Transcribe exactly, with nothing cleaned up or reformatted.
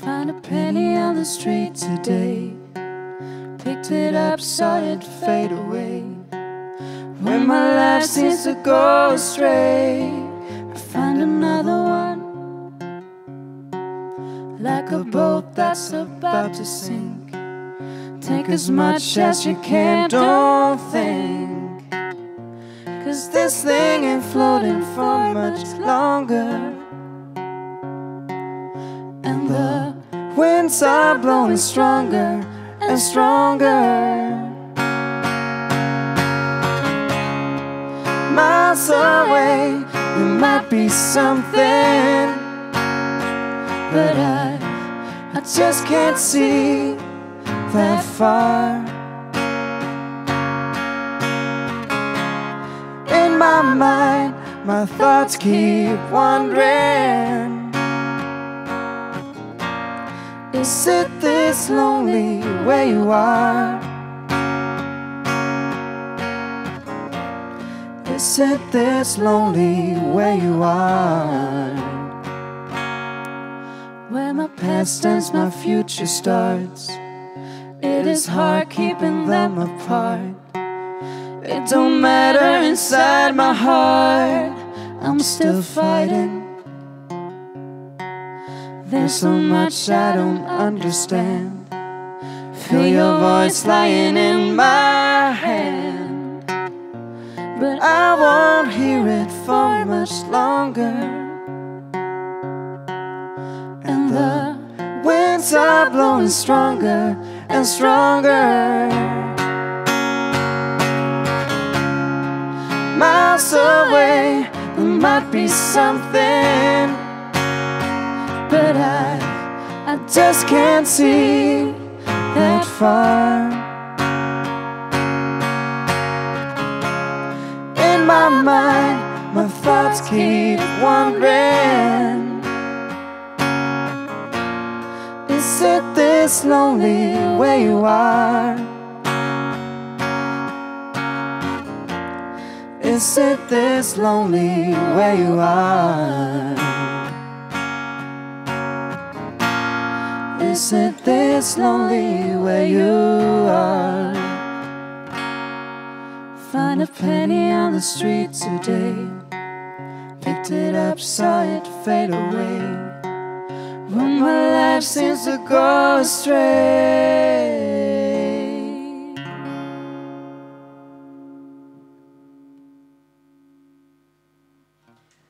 Found a penny on the street today. Picked it up, saw it fade away. When my life seems to go astray, I find another one. Like a boat that's about to sink, take as much as you can, don't think. Cause this thing ain't floating for much longer. And the winds are blowing stronger and stronger. Miles away, there might be something, but I, I just can't see that far. In my mind, my thoughts keep wandering. Is it this lonely where you are? Is it this lonely where you are? Where my past ends, my future starts. It is hard keeping them apart. It don't matter inside my heart, I'm still fighting. There's so much I don't understand. Feel your voice lying in my hand, but I won't hear it for much longer. And the winds are blowing stronger and stronger. Miles away, there might be something, but I, I just can't see that far. In my mind, my thoughts keep wandering. Is it this lonely where you are? Is it this lonely where you are? Is it this lonely where you are? Find a penny on the street today. Picked it up, saw it fade away. When my life seems to go astray.